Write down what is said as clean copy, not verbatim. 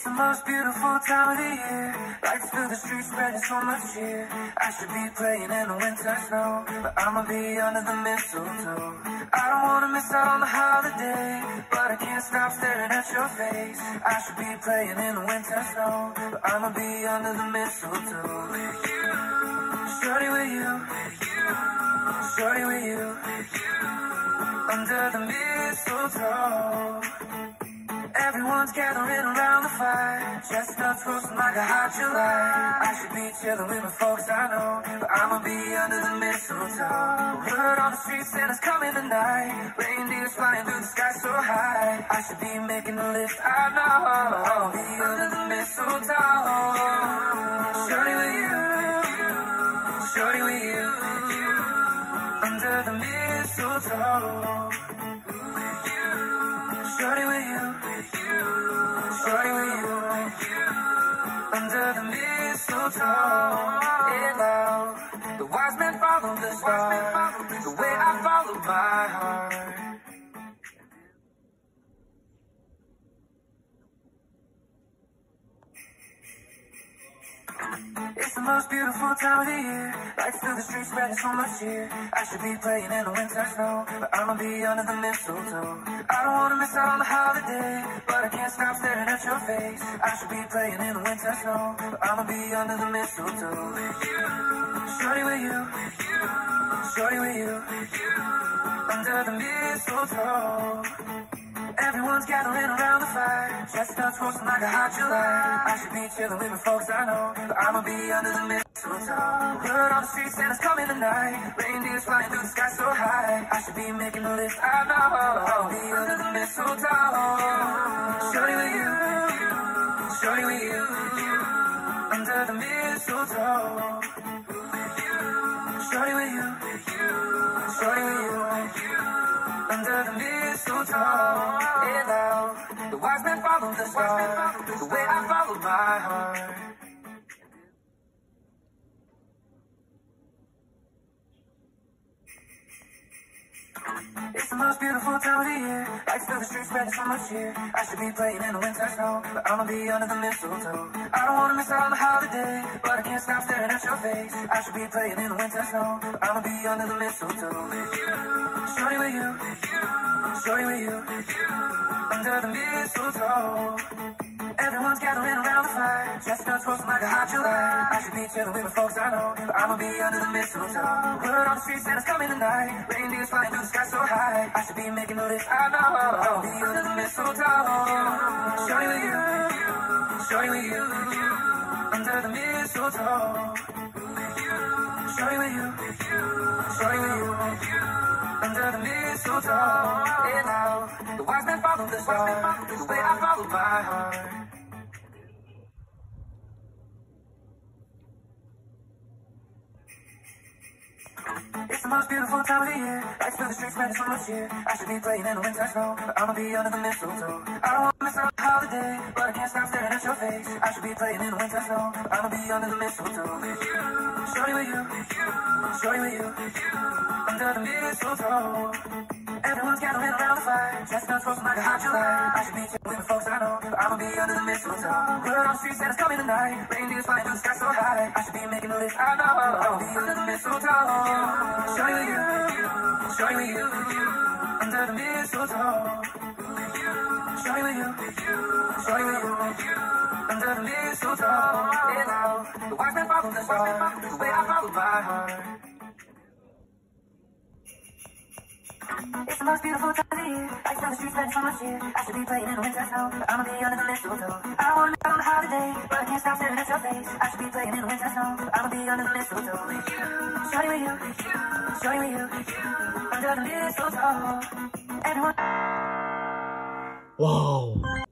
It's the most beautiful time of the year. Lights through the streets spreading so much cheer. I should be playing in the winter snow, but I'ma be under the mistletoe. I don't wanna miss out on the holiday, but I can't stop staring at your face. I should be playing in the winter snow, but I'ma be under the mistletoe. With you, shorty with you, shorty with you, under the mistletoe. Everyone's gathering around the fire, chestnuts roasting like a hot July. I should be chilling with my folks, I know, but I'ma be under the mistletoe. Word on the street, Santa's coming tonight. Reindeers flying through the sky so high. I should be making a list, I know. I'll be under the mistletoe. Shorty with you, shorty with you, under the mistletoe. Shorty with you, shorty with you, under the mistletoe. It loud, the wise men follow the star, the way I follow my heart. It's the most beautiful time of the year. Lights through the streets spreading so much cheer. I should be playing in the winter snow, but I'ma be under the mistletoe. I don't wanna miss out on the holiday, but I can't stop staring at your face. I should be playing in the winter snow, but I'ma be under the mistletoe. With you, shorty with you, shorty with you, under the mistletoe. Everyone's gathering around the fire, chestnuts roasting like a hot July. I should be chilling with my folks, I know, but I'ma be under the mistletoe. Word on the street, Santa's coming tonight. Reindeers flying through the sky so high. I should be making a list, I know. I'll be under the mistletoe. Shorty with you, shorty with you, under the mistletoe. Shorty with you, shorty with you, under the mistletoe. The wise men follow the star, the way I follow my heart. It's the most beautiful time of the year. Lights through the streets spreading so much cheer. I should be playing in the winter snow, but I'ma be under the mistletoe. I don't wanna miss out on the holiday, but I can't stop staring at your face. I should be playing in the winter snow, but I'ma be under the mistletoe. With you, shorty with you, shorty with you, under the mistletoe. Everyone's gathering around the fire, chestnuts roasting like a hot July. I should be chilling with my folks, I know, but I'ma be under the mistletoe. Word on the street, Santa's coming tonight. Reindeers flying through the sky so high. I should be making a list, I know. I'll be under the mistletoe. Shorty with you, shorty with you, under the mistletoe. Shorty with you, shorty with you, under the mistletoe. And now the wise men follow the star, the way I follow my heart. It's the most beautiful time of the year. Lights through the streets spreading so much cheer. I should be playing in the winter snow, but I'ma be under the mistletoe. I don't wanna miss out on the holiday, but I can't stop staring at your face. I should be playing in the winter snow, but I'ma be under the mistletoe. With you, shorty with you, shorty with you, under the mistletoe. Everyone's gathering around the fire, chestnuts roasting like a hot July. I should be chilling with my folks, I know, but I'ma be under the mistletoe. Word on the street, Santa's coming tonight. Reindeers flying through the sky so high. I should be making a list, I know. I'll be under the mistletoe. Shorty with you, shorty with you, under the mistletoe. Shorty with you, shorty with you, under the mistletoe. And now the wise men follow the star, the way I follow my heart. It's the most beautiful time of the year. Lights on the streets spreading so much cheer. I should be playing in the winter snow, but I'ma be under the mistletoe. I don't wanna miss out on the holiday, but I can't stop staring at your face. I should be playing in the winter snow, but I'ma be under the mistletoe. With you, shorty with you, shorty with you, under the mistletoe. Everyone. Wow.